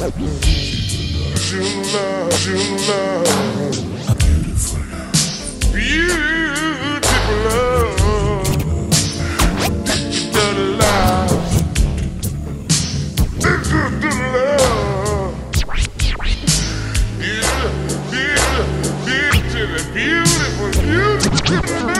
love, beautiful love, beautiful love, digital love, digital love, beautiful, beautiful, beautiful love.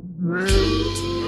Come